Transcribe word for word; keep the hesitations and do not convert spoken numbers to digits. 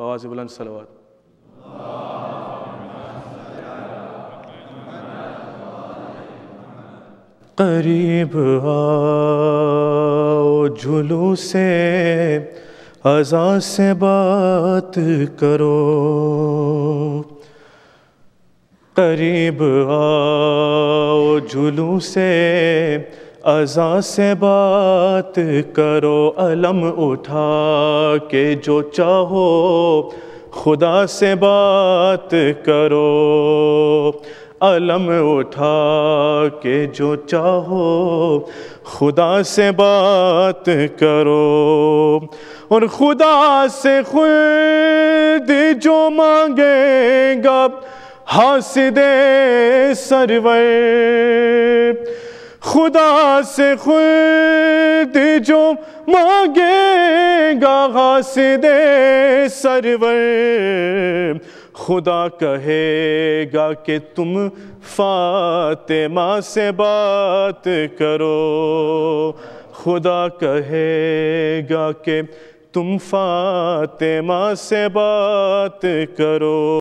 फवाज़ बुलंद सलावत। करीब आओ जुलूसे अज़ा से बात करो, करीब आओ जुलूसे अज़ा से बात करो। अलम उठा के जो चाहो खुदा से बात करो, अलम उठा के जो चाहो खुदा से बात करो। और खुदा से खुद जो मांगेगा हासिदे सरवर, खुदा से खुद जो मांगेगा हासिदे सरवर। खुदा कहेगा कि तुम फातिमा से बात करो, खुदा कहेगा कि तुम फातिमा से बात करो।